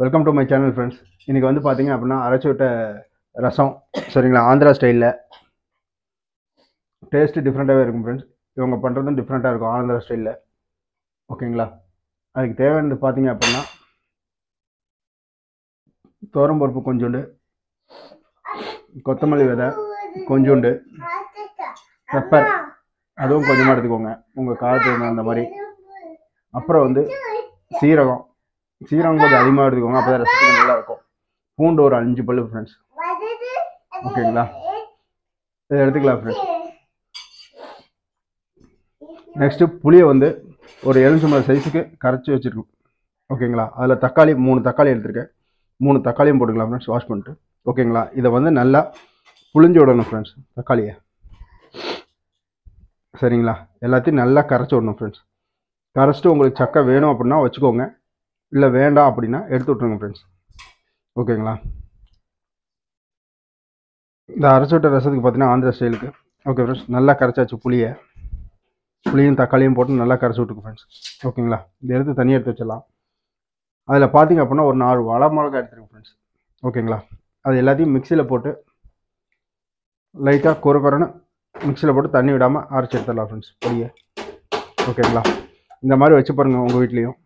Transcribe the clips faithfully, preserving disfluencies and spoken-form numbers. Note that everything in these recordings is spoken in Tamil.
Welcome to my channel friends. இன்றைக்கி வந்து பார்த்திங்க அப்படின்னா அரைச்சி விட்ட ரசம், சரிங்களா, ஆந்திரா ஸ்டைலில். டேஸ்ட்டு டிஃப்ரெண்ட்டாகவே இருக்கும் ஃப்ரெண்ட்ஸ். இவங்க பண்ணுறதும் டிஃப்ரெண்ட்டாக இருக்கும் ஆந்திரா ஸ்டைலில், ஓகேங்களா. அதுக்கு தேவையானது பார்த்திங்க அப்படின்னா தோரம்பருப்பு கொஞ்சோண்டு, கொத்தமல்லி விதை கொஞ்சோண்டு, பெப்பர் அதுவும் கொஞ்சமாக எடுத்துக்கோங்க உங்கள் காலத்துக்கு அந்த மாதிரி. அப்புறம் வந்து சீரகம் சீரகம் கொஞ்சம் அதிகமாக எடுத்துக்கோங்க, அப்போ தான் ரெசிபி நல்லா இருக்கும். பூண்டு ஒரு அஞ்சு பல்லு ஃப்ரெண்ட்ஸ், ஓகேங்களா, இதை எடுத்துக்கலாம் ஃப்ரெண்ட்ஸ். நெக்ஸ்ட்டு புளியை வந்து ஒரு எலுமிச்சம்பழம் சைஸுக்கு கரைச்சி வச்சுருக்கோம், ஓகேங்களா. அதில் தக்காளி மூணு தக்காளி எடுத்துருக்கேன், மூணு தக்காளியும் போட்டுக்கலாம் ஃப்ரெண்ட்ஸ், வாஷ் பண்ணிட்டு, ஓகேங்களா. இதை வந்து நல்லா புளிஞ்சு விடணும் ஃப்ரெண்ட்ஸ், தக்காளியை, சரிங்களா. எல்லாத்தையும் நல்லா கரைச்சி விடணும் ஃப்ரெண்ட்ஸ். கரைச்சிட்டு உங்களுக்கு சக்கை வேணும் அப்படின்னா வச்சுக்கோங்க, இல்லை வேண்டாம் அப்படின்னா எடுத்து விட்ருங்க ஃப்ரெண்ட்ஸ், ஓகேங்களா. இந்த அரைச்சி விட்ட ரசத்துக்கு பார்த்தீங்கன்னா ஆந்திரா ஸ்டைலுக்கு, ஓகே ஃப்ரெண்ட்ஸ். நல்லா கரைச்சாச்சு புளியை, புளியும் தக்காளியும் போட்டு நல்லா கரைச்சி விட்டுருக்கு ஃப்ரெண்ட்ஸ், ஓகேங்களா. இதை எடுத்து தனியாக எடுத்து வச்சிடலாம். அதில் பார்த்திங்க அப்படின்னா ஒரு நாலு வடை மிளகா எடுத்துருங்க ஃப்ரெண்ட்ஸ், ஓகேங்களா. அது எல்லாத்தையும் மிக்சியில் போட்டு லைட்டாக கொரு கொரன்னு மிக்சியில் போட்டு தண்ணி விடாமல் அரைச்சி எடுத்துடலாம் ஃப்ரெண்ட்ஸ் புளியை, ஓகேங்களா. இந்த மாதிரி வச்சு பாருங்கள் உங்கள் வீட்லேயும்,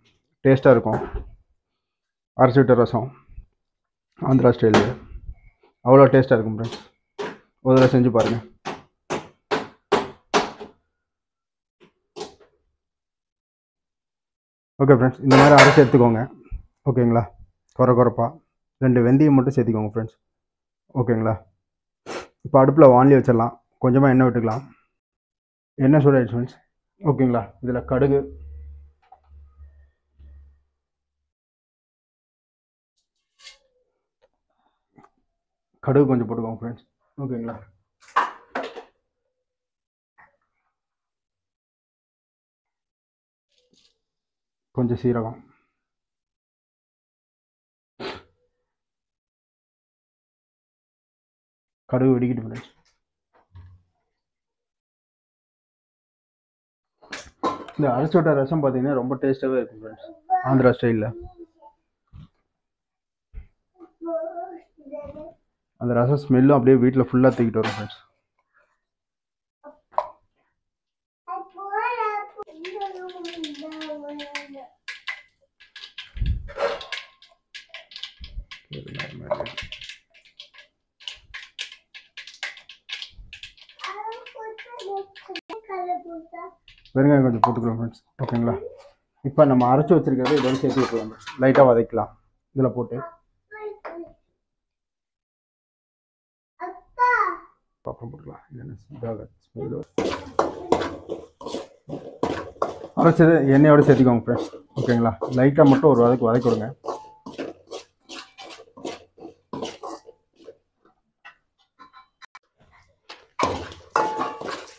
டேஸ்ட்டாக இருக்கும் அரைச்சி விட்ட ரசம் ஆந்திரா ஸ்டைலில். அவ்வளோ டேஸ்ட்டாக இருக்கும் ஃப்ரெண்ட்ஸ், ஒரு தடவை செஞ்சு பாருங்கள். ஓகே ஃப்ரெண்ட்ஸ், இந்த மாதிரி அரைச்சி எடுத்துக்கோங்க, ஓகேங்களா. குறை குறைப்பாக ரெண்டு வெந்தயம் மட்டும் சேர்த்துக்கோங்க ஃப்ரெண்ட்ஸ், ஓகேங்களா. இப்போ அடுப்பில் வாண்டி வச்சிடலாம், கொஞ்சமாக எண்ணெய் விட்டுக்கலாம். எண்ணெய் சூடாயிடுச்சு ஃப்ரெண்ட்ஸ், ஓகேங்களா. இதில் கடுகு, கடுகு கொஞ்சம் போட்டுக்கோங்க ஃப்ரெண்ட்ஸ், ஓகேங்களா. கொஞ்சம் சீரகம், கடுகு வெடிக்கிட்டு ஃப்ரெண்ட்ஸ். இந்த அரைச்சி விட்ட ரசம் பார்த்தீங்கன்னா ரொம்ப டேஸ்ட்டாகவே இருக்கும் ஃப்ரெண்ட்ஸ் ஆந்திரா ஸ்டைலில். அந்த ரசம் ஸ்மெல்லும் அப்படியே வீட்டில் ஃபுல்லாக தூக்கிட்டு வரும் ஃப்ரெண்ட்ஸ். வெறுங்காயம் கொஞ்சம் போட்டுக்கலாம் ஃப்ரெண்ட்ஸ், ஓகேங்களா. இப்போ நம்ம அரைச்சி வச்சிருக்கிறது இதோட சேர்த்து விட்டுக்கலாம், லைட்டாக வதக்கலாம் இதில் போட்டு. அரைச்சது எண்ணெயோடு சேர்த்துக்கோங்க ஃப்ரெண்ட்ஸ், ஓகேங்களா. லைட்டாக மட்டும் ஒரு வதக்கு வதக்கி விடுங்க.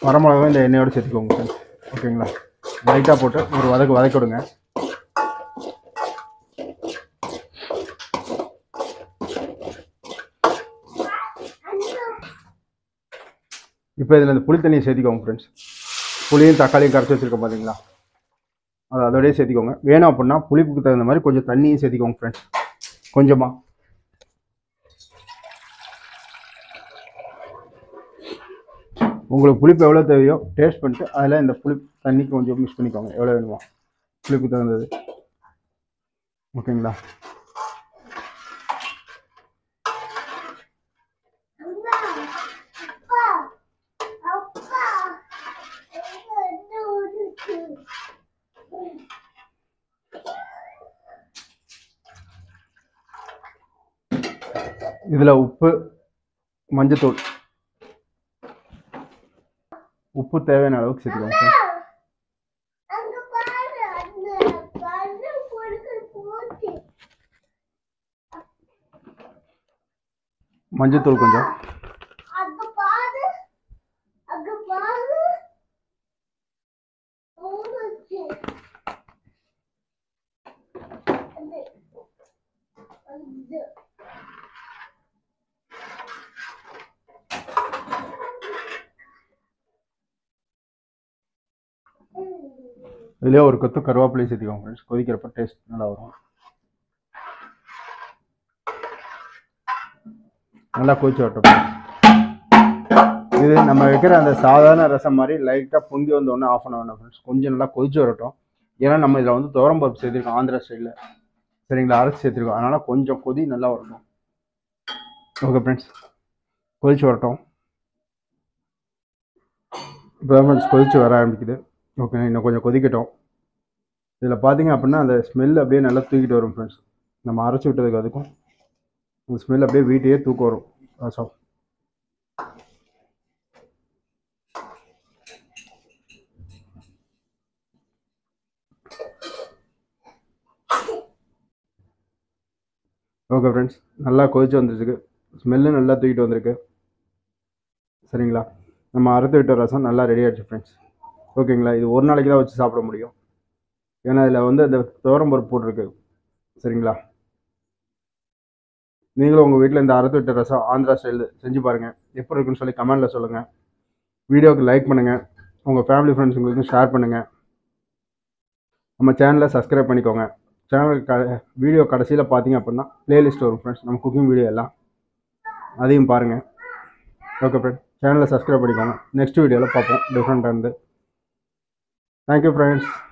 வரமிளகாவும் இந்த எண்ணெயோடு சேர்த்துக்கோங்க ஃப்ரெண்ட்ஸ், ஓகேங்களா. லைட்டாக போட்டு ஒரு வதக்கு வதக்கி விடுங்க. இப்போ இதில் இந்த புளி தண்ணியை சேர்த்திக்கோங்க ஃப்ரெண்ட்ஸ். புளியும் தக்காளியும் கரைச்சி வச்சுருக்கோம் பார்த்தீங்களா, அது அதோடய சேர்த்திக்கோங்க. வேணும் அப்படின்னா புளிப்புக்கு தகுந்த மாதிரி கொஞ்சம் தண்ணியும் சேர்த்திக்கோங்க ஃப்ரெண்ட்ஸ், கொஞ்சமாக. உங்களுக்கு புளிப்பு எவ்வளோ தேவையோ டேஸ்ட் பண்ணிட்டு அதில் இந்த புளிப்பு தண்ணிக்கு கொஞ்சம் மிக்ஸ் பண்ணிக்கோங்க, எவ்வளோ வேணுமோ புளிப்பு தகுந்தது, ஓகேங்களா. இதில் உப்பு, மஞ்சத்தூள், உப்பு தேவையான அளவுக்கு சேர்த்துக்கோங்க. மஞ்சத்தூள் கொஞ்சம், இதுலேயே ஒரு கொத்து கருவேப்பிலையை சேர்த்துக்கோங்க ஃப்ரெண்ட்ஸ், கொதிக்கிறப்ப டேஸ்ட் நல்லா வரும். நல்லா கொதிச்சு விட்டுப்போம். இது நம்ம வைக்கிற அந்த சாதாரண ரசம் மாதிரி லைட்டாக பொங்கி வந்தோடனே ஆஃப் பண்ண வேண்டாம் ஃப்ரெண்ட்ஸ், கொஞ்சம் நல்லா கொதிச்சு வரட்டும். ஏன்னா நம்ம இதில் வந்து துவரம் பருப்பு சேர்த்துருக்கோம் ஆந்திரா ஸ்டைலில், சரிங்களா, அரைச்சி சேர்த்துருக்கோம். அதனால் கொஞ்சம் கொதி நல்லா வரட்டும். ஓகே ஃப்ரெண்ட்ஸ், கொதிச்சு வரட்டும். இப்போ ஃப்ரெண்ட்ஸ் கொதிச்சு வர ஆரம்பிக்குது. ஓகே, இன்னும் கொஞ்சம் கொதிக்கட்டும். இதில் பார்த்தீங்க அப்படின்னா அந்த ஸ்மெல் அப்படியே நல்லா தூக்கிட்டு வரும் ஃப்ரெண்ட்ஸ், நம்ம அரைச்சி விட்டதுக்கு அதுக்கும் இந்த ஸ்மெல் அப்படியே வீட்டையே தூக்க வரும் ரசம். ஓகே ஃப்ரெண்ட்ஸ், நல்லா கொதிச்சு வந்துருக்கு, ஸ்மெல்லு நல்லா தூக்கிட்டு வந்திருக்கு, சரிங்களா. நம்ம அறுத்து விட்ட ரசம் நல்லா ரெடி ஆகிடுச்சு ஃப்ரெண்ட்ஸ், ஓகேங்களா. இது ஒரு நாளைக்கு தான் வச்சு சாப்பிட முடியும், ஏன்னா இதில் வந்து அந்த துவரம் பருப்பு போட்டிருக்கு, சரிங்களா. நீங்களும் உங்கள் வீட்டில் இந்த அறுத்து விட்ட ரசம் ஆந்திரா ஸ்டைலில் செஞ்சு பாருங்கள், எப்படி இருக்குன்னு சொல்லி கமெண்டில் சொல்லுங்கள். வீடியோவுக்கு லைக் பண்ணுங்கள், உங்கள் ஃபேமிலி ஃப்ரெண்ட்ஸுங்களுக்கும் ஷேர் பண்ணுங்கள், நம்ம சேனலை சப்ஸ்கிரைப் பண்ணிக்கோங்க. சேனல் க வீடியோ கடைசியில் பார்த்தீங்க அப்படின்னா ப்ளேலிஸ்ட் வரும் ஃப்ரெண்ட்ஸ், நம்ம குக்கிங் வீடியோ எல்லாம், அதையும் பாருங்கள். ஓகே ஃப்ரெண்ட்ஸ், சேனலை சப்ஸ்கிரைப் பண்ணிக்கோங்க, நெக்ஸ்ட் வீடியோவில் பார்ப்போம் டிஃப்ரெண்ட்டாக இருந்து. Thank you friends.